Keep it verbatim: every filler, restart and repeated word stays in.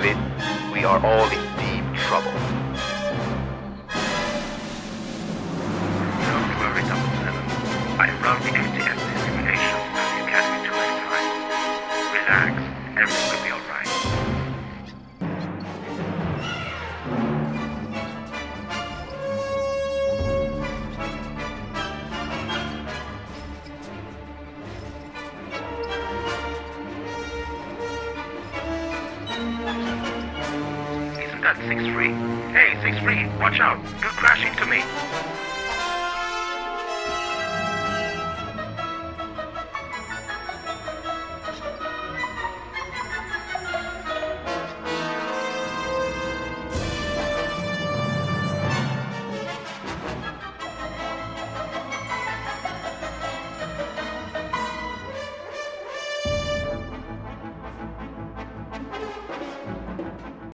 with it, we are all in deep trouble. Don't worry, Double Seven. I run the A T S T simulations at the academy too many times. Relax, everything will be alright. Isn't that six three? Hey, six three, watch out! You'll crash into me!